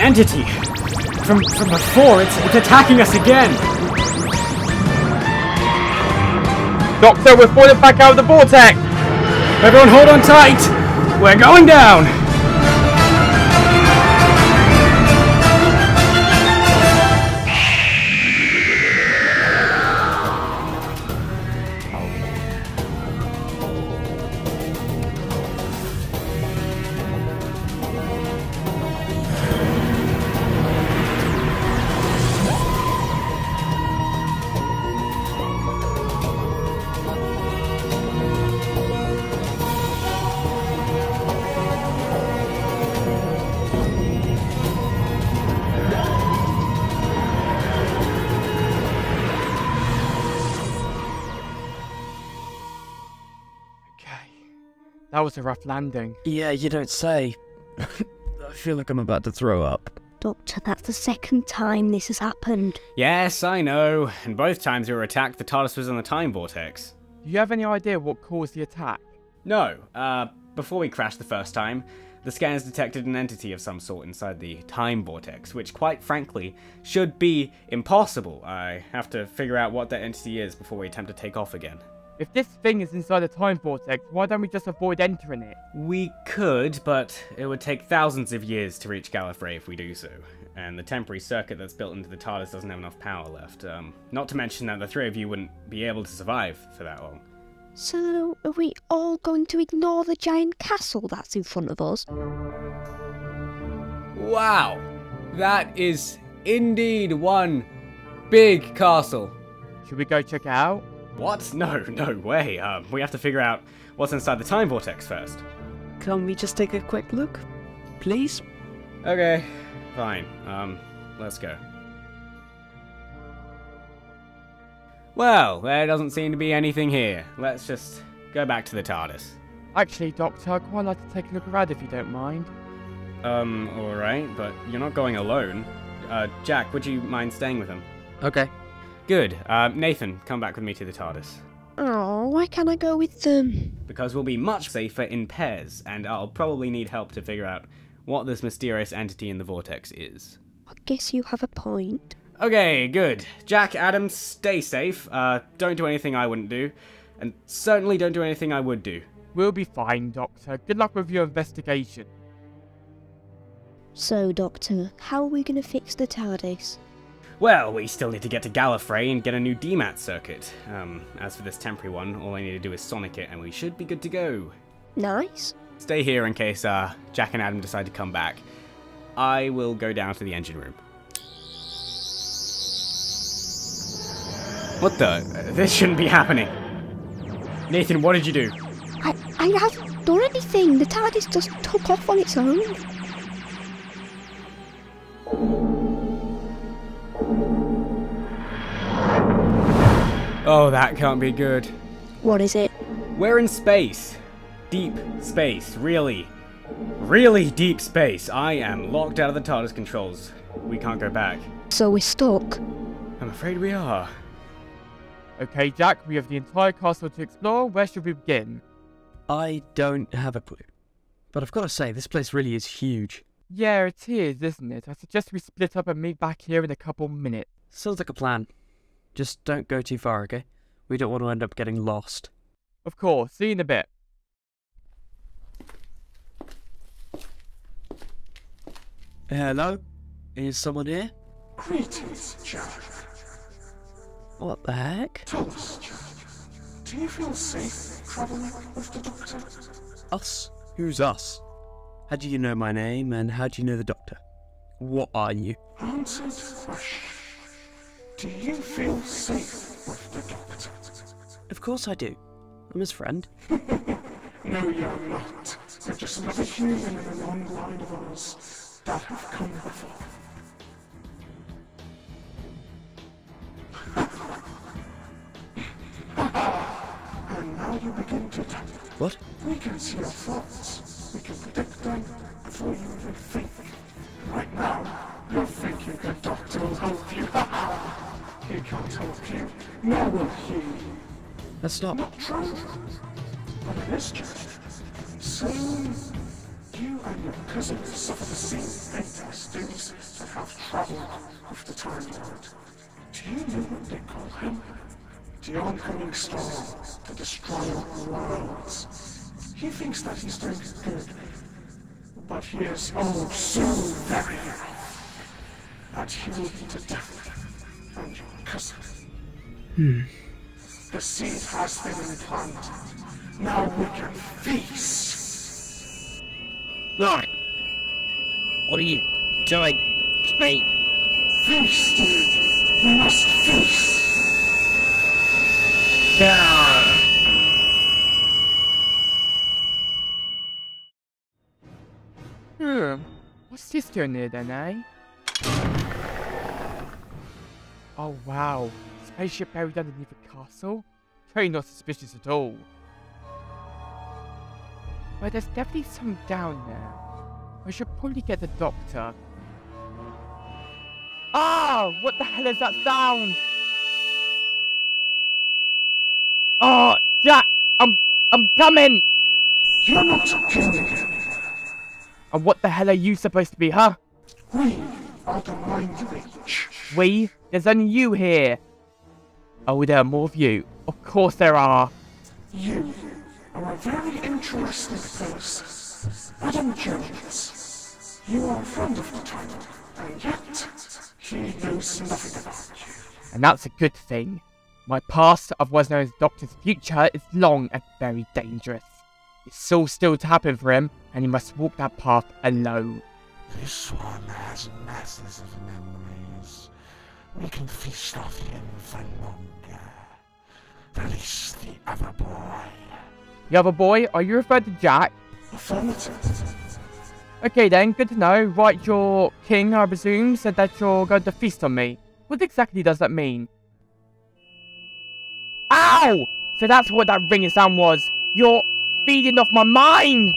entity. From before, it's attacking us again. Doctor, we're falling back out of the vortex! Everyone hold on tight! We're going down! That was a rough landing. Yeah, you don't say. I feel like I'm about to throw up. Doctor, that's the second time this has happened. Yes, I know. And both times we were attacked, the TARDIS was in the Time Vortex. Do you have any idea what caused the attack? No. Before we crashed the first time, the scanners detected an entity of some sort inside the Time Vortex, which, quite frankly, should be impossible. I have to figure out what that entity is before we attempt to take off again. If this thing is inside the Time Vortex, why don't we just avoid entering it? We could, but it would take thousands of years to reach Gallifrey if we do so. And the temporary circuit that's built into the TARDIS doesn't have enough power left. Not to mention that the three of you wouldn't be able to survive for that long. So, are we all going to ignore the giant castle that's in front of us? Wow! That is indeed one big castle. Should we go check it out? What? No way. We have to figure out what's inside the Time Vortex first. Can we just take a quick look, please? Okay, fine. Let's go. Well, there doesn't seem to be anything here. Let's just go back to the TARDIS. Actually, Doctor, I'd quite like to take a look around if you don't mind. Alright, but you're not going alone. Jack, would you mind staying with him? Okay. Good. Nathan, come back with me to the TARDIS. Oh, why can't I go with them? Because we'll be much safer in pairs, and I'll probably need help to figure out what this mysterious entity in the vortex is. I guess you have a point. Okay, good. Jack, Adam, stay safe. Don't do anything I wouldn't do, and certainly don't do anything I would do. We'll be fine, Doctor. Good luck with your investigation. So, Doctor, how are we going to fix the TARDIS? Well, we still need to get to Gallifrey and get a new DMAT circuit. As for this temporary one, all I need to do is sonic it and we should be good to go. Nice. Stay here in case Jack and Adam decide to come back. I will go down to the engine room. What the? This shouldn't be happening. Nathan, what did you do? I haven't done anything. The TARDIS just took off on its own. Oh, that can't be good. What is it? We're in space. Deep space. Really. Really deep space. I am locked out of the TARDIS controls. We can't go back. So we're stuck? I'm afraid we are. Okay, Jack, we have the entire castle to explore. Where should we begin? I don't have a clue. But I've got to say, this place really is huge. Yeah, it is, isn't it? I suggest we split up and meet back here in a couple minutes. Sounds like a plan. Just don't go too far, okay? We don't want to end up getting lost. Of course, see you in a bit. Hello? Is someone here? Greetings, Jack. What the heck? Tell us, Jack. Do you feel safe travelling with the Doctor? Us? Who's us? How do you know my name and how do you know the Doctor? What are you? Answer the question. Do you feel safe with the Doctor? Of course I do. I'm his friend. No, you're not. You're just another human in a long line of ours that have come before. And now you begin to talk. What? We can see your thoughts. We can predict them before you even think. Right now, you're thinking the Doctor will help you. He can't help you, nor will he. That's not true. But it is true. Soon, you and cousins of the same fate as those that have traveled with the Time Lord. Do you know what they call him? The oncoming storm, the destroyer of worlds. He thinks that he's doing good, but he is oh so very young that he will be the devil and your cousin. The seed has been implanted. Now we can feast. Lord, what are you doing to me? Feast! We must feast! Yeah. What's this turner than I? Oh wow. Spaceship buried underneath a castle? Very not suspicious at all. Well, there's definitely some down there. I should probably get the doctor. Ah! What the hell is that sound? Oh, Jack! I'm coming! You're not coming. And what the hell are you supposed to be, huh? We are the Mind Leech. We? There's only you here. Oh, there are more of you. Of course there are. You are a very interesting person. Adam Jones. You are a friend of the Time, and yet he knows nothing about you. And that's a good thing. My past, otherwise known as Doctor's future, is long and very dangerous. It's all still to happen for him, and he must walk that path alone. This one has masses of memories. We can feast off him for longer. Release the other boy. The other boy? Are you referred to Jack? Okay then, good to know. Right, your king, I presume, said that you're going to feast on me. What exactly does that mean? Ow! So that's what that ringing sound was. You're feeding off my mind!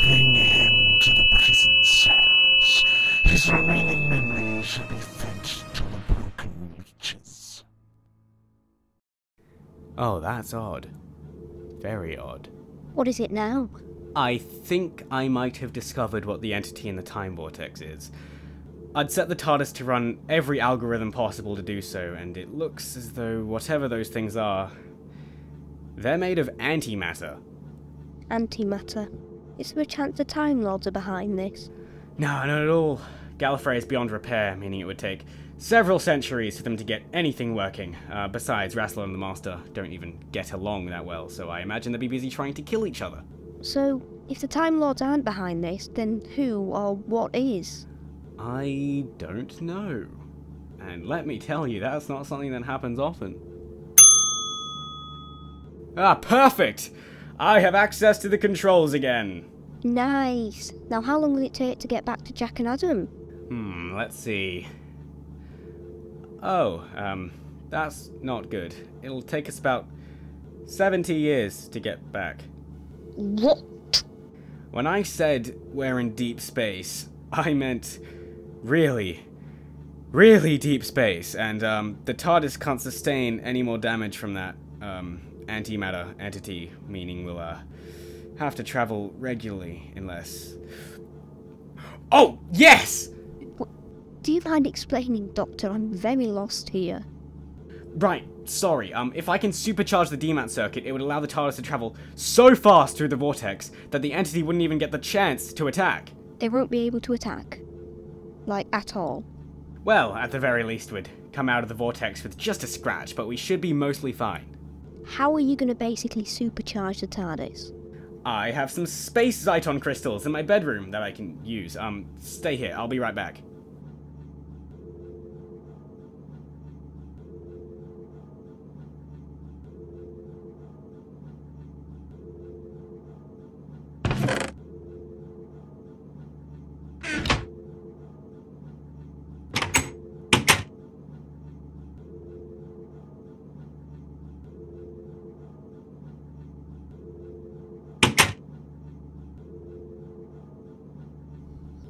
Bring him to the prison cells. His remaining memory shall be fed to the broken leeches. Oh, that's odd. Very odd. What is it now? I think I might have discovered what the entity in the Time Vortex is. I'd set the TARDIS to run every algorithm possible to do so, and it looks as though whatever those things are, they're made of antimatter. Antimatter? Is there a chance the Time Lords are behind this? No, not at all. Gallifrey is beyond repair, meaning it would take several centuries for them to get anything working. Besides, Rassilon and the Master don't even get along that well, so I imagine they'll be busy trying to kill each other. So, if the Time Lords aren't behind this, then who or what is? I don't know. And let me tell you, that's not something that happens often. Ah, perfect! I have access to the controls again! Nice. Now how long will it take to get back to Jack and Adam? Let's see. Oh, that's not good. It'll take us about 70 years to get back. What? When I said we're in deep space, I meant really, really deep space, and the TARDIS can't sustain any more damage from that, antimatter entity, meaning we'll, have to travel regularly, unless... Oh, yes! Do you mind explaining, Doctor? I'm very lost here. Right, sorry. If I can supercharge the DMAT circuit, it would allow the TARDIS to travel so fast through the Vortex that the entity wouldn't even get the chance to attack. They won't be able to attack? Like, at all? Well, at the very least, we'd come out of the Vortex with just a scratch, but we should be mostly fine. How are you going to basically supercharge the TARDIS? I have some space Zyton crystals in my bedroom that I can use. Stay here. I'll be right back.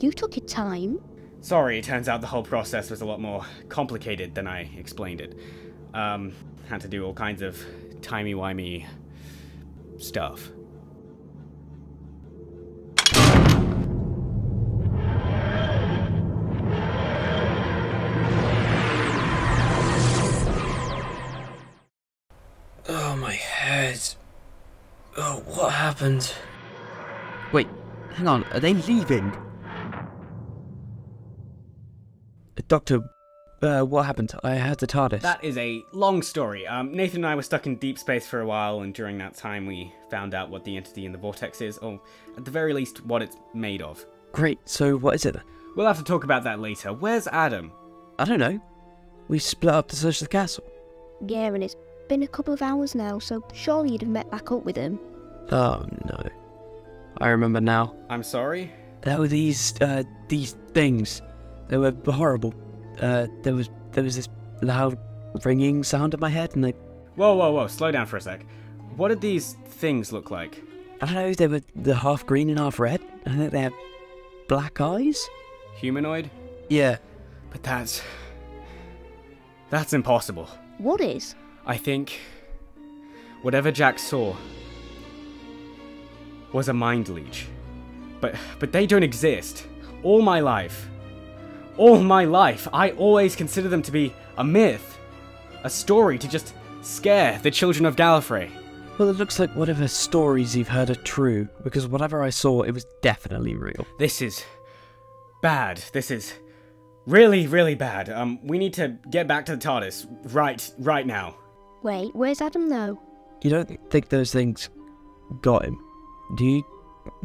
You took your time. Sorry, it turns out the whole process was a lot more complicated than I explained it. Had to do all kinds of timey-wimey stuff. happened. Wait, hang on, are they leaving? Doctor, what happened? I heard the TARDIS. That is a long story. Nathan and I were stuck in deep space for a while, and during that time we found out what the entity in the Vortex is, or at the very least, what it's made of. Great, so what is it then? We'll have to talk about that later. Where's Adam? I don't know. We split up to search the castle. Yeah, and it's been a couple of hours now, so surely you'd have met back up with him. Oh, no. I remember now. I'm sorry? There were these things. They were horrible. There was this loud ringing sound in my head, and they... Whoa, whoa, whoa, slow down for a sec. What did these things look like? I don't know, they were half green and half red. I think they had black eyes? Humanoid? Yeah. But that's impossible. What is? I think whatever Jack saw was a mind leech. But they don't exist. All my life, I always consider them to be a myth, a story to just scare the children of Gallifrey. Well, it looks like whatever stories you've heard are true, because whatever I saw, it was definitely real. This is bad. This is really, really bad. We need to get back to the TARDIS right now. Wait, where's Adam though? You don't think those things got him, do you,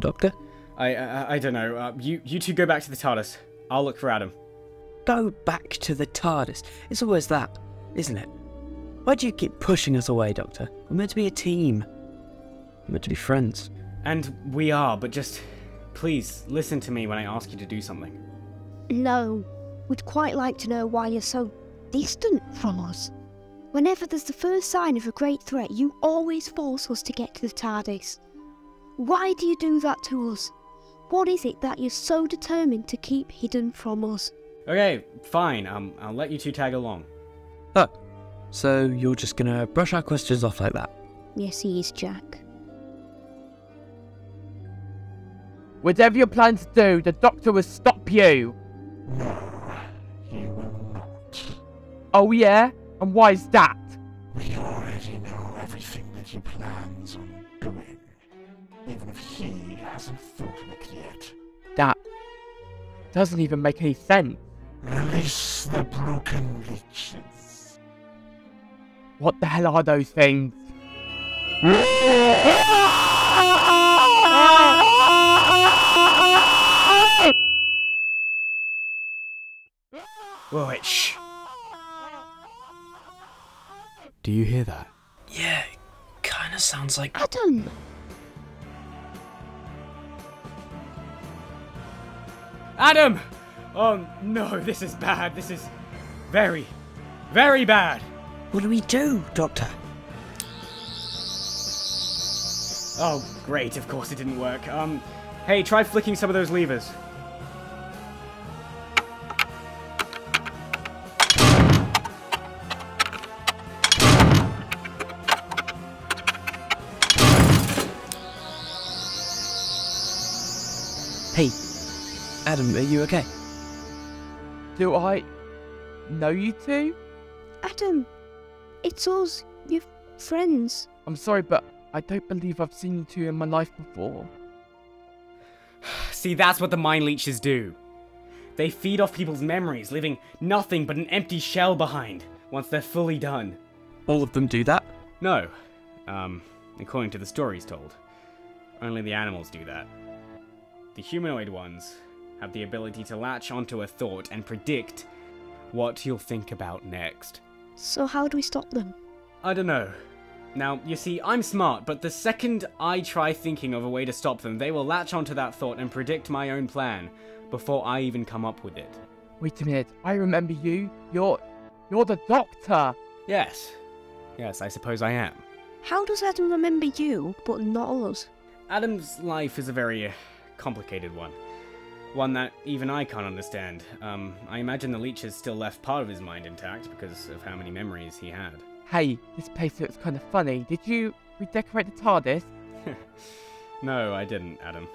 Doctor? I don't know. You two go back to the TARDIS. I'll look for Adam. Go back to the TARDIS. It's always that, isn't it? Why do you keep pushing us away, Doctor? We're meant to be a team. We're meant to be friends. And we are, but just please listen to me when I ask you to do something. No. We'd quite like to know why you're so distant from us. Whenever there's the first sign of a great threat, you always force us to get to the TARDIS. Why do you do that to us? What is it that you're so determined to keep hidden from us? Okay, fine. I'll let you two tag along. Oh, so you're just gonna brush our questions off like that? Yes, he is, Jack. Whatever you plan to do, the Doctor will stop you. Oh yeah? And why is that? We already know everything that he plans on doing, even if he hasn't thought of it yet. That doesn't even make any sense. Release the broken leeches. What the hell are those things? Whoa, wait, shh. Do you hear that? Yeah, it kinda sounds like Adam! Adam! Oh no, this is bad. This is very, very bad. What do we do, Doctor? Oh, great. Of course it didn't work. Hey, try flicking some of those levers. Hey. Adam, are you okay? Do I know you two? Adam, it's us, your friends. I'm sorry, but I don't believe I've seen you two in my life before. See, that's what the Mind Leeches do. They feed off people's memories, leaving nothing but an empty shell behind once they're fully done. All of them do that? No. According to the stories told, only the animals do that. The humanoid ones have the ability to latch onto a thought and predict what you'll think about next. So how do we stop them? I don't know. Now, you see, I'm smart, but the second I try thinking of a way to stop them, they will latch onto that thought and predict my own plan before I even come up with it. Wait a minute, I remember you. You're the Doctor. Yes. Yes, I suppose I am. How does Adam remember you, but not us? Adam's life is a very complicated one. One that even I can't understand. I imagine the leeches still left part of his mind intact because of how many memories he had. Hey, this place looks kind of funny. Did you redecorate the TARDIS? No, I didn't, Adam.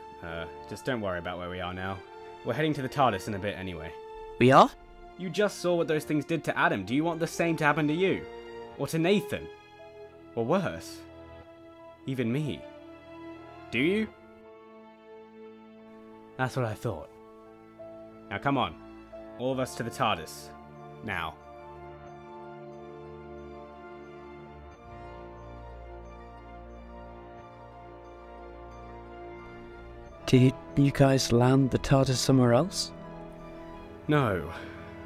Just don't worry about where we are now. We're heading to the TARDIS in a bit anyway. We are? You just saw what those things did to Adam. Do you want the same to happen to you? Or to Nathan? Or worse, even me? do you? That's what I thought. Now come on, all of us to the TARDIS, now. Did you guys land the TARDIS somewhere else? No,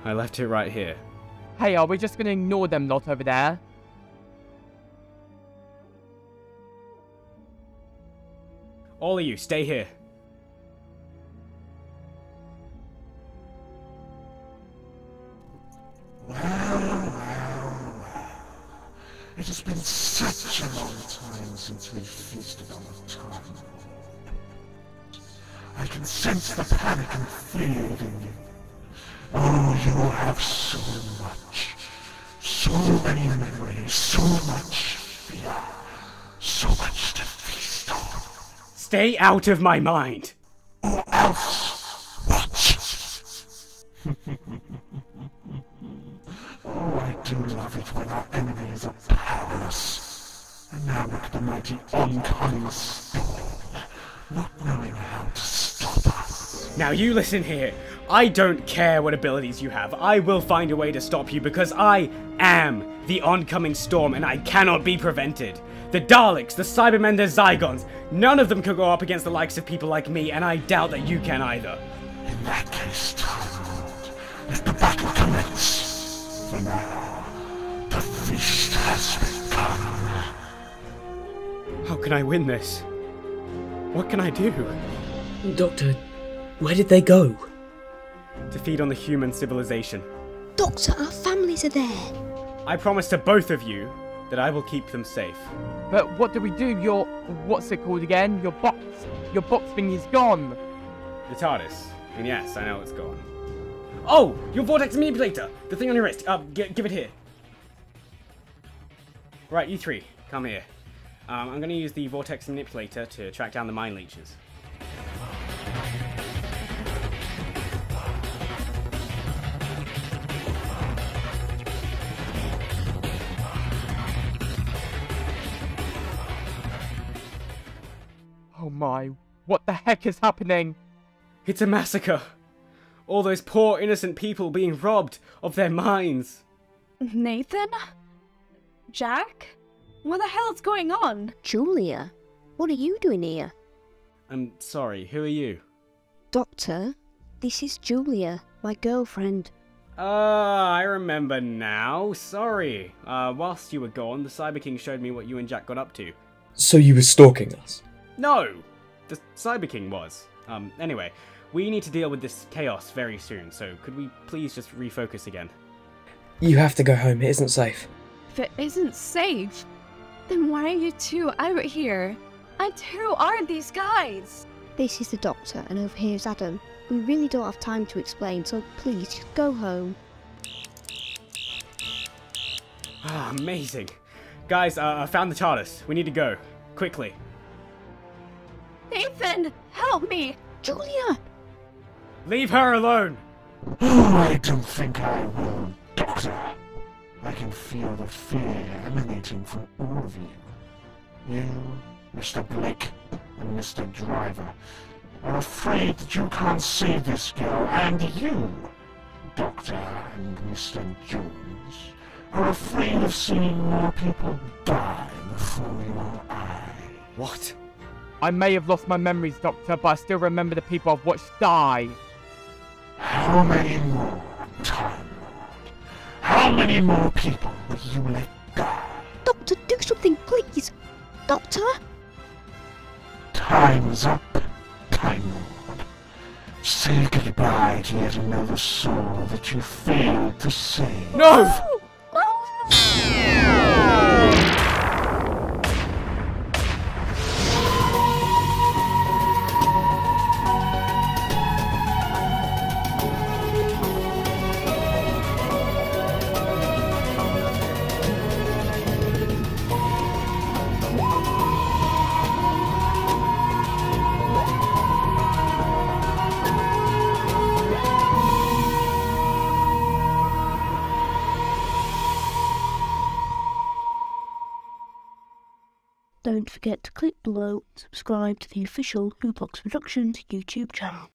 I left it right here. Hey, are we just gonna ignore them lot over there? All of you, stay here. It has been such a long time since we feasted on the target. I can sense the panic and fear in you. Oh, you have so much. So many memories, so much fear, so much to feast on. Stay out of my mind! Or else, watch. Oh, I do love it when our enemies are powerless. And now look at the mighty oncoming storm, not knowing how to stop us. Now you listen here. I don't care what abilities you have. I will find a way to stop you because I am the oncoming storm and I cannot be prevented. The Daleks, the Cybermen, the Zygons, none of them can go up against the likes of people like me, and I doubt that you can either. In that case, Time Lord, let the battle commence. For now, the feast has begun. How can I win this? What can I do? Doctor, where did they go? To feed on the human civilization. Doctor, our families are there. I promise to both of you that I will keep them safe. But what do we do? Your... what's it called again? Your box. Your box thing is gone. The TARDIS. And yes, I know it's gone. Oh! Your Vortex Manipulator! The thing on your wrist! Give it here. Right, you three, come here. I'm gonna use the Vortex Manipulator to track down the Mind Leeches. Oh my, what the heck is happening? It's a massacre! All those poor innocent people being robbed of their minds. Nathan? Jack? What the hell's going on? Julia, what are you doing here? I'm sorry, who are you? Doctor, this is Julia, my girlfriend. I remember now. Sorry. Whilst you were gone, the Cyber King showed me what you and Jack got up to. So you were stalking us? No! The Cyber King was. Anyway. We need to deal with this chaos very soon, so could we please just refocus again? You have to go home, it isn't safe. If it isn't safe, then why are you two out here? And who are these guys? This is the Doctor, and over here is Adam. We really don't have time to explain, so please just go home. Ah, amazing. Guys, I found the TARDIS. We need to go. Quickly. Nathan, help me! Julia! Leave her alone! Oh, I don't think I will, Doctor. I can feel the fear emanating from all of you. You, Mr. Blake, and Mr. Driver, are afraid that you can't save this girl, and you, Doctor and Mr. Jones, are afraid of seeing more people die before your eyes. What? I may have lost my memories, Doctor, but I still remember the people I've watched die. How many more, Time Lord? How many more people will you let die? Doctor, do something, please! Doctor? Time's up, Time Lord. Say goodbye to yet another soul that you failed to save. No! Don't forget to click below and subscribe to the official WhoBlocks Productions YouTube channel.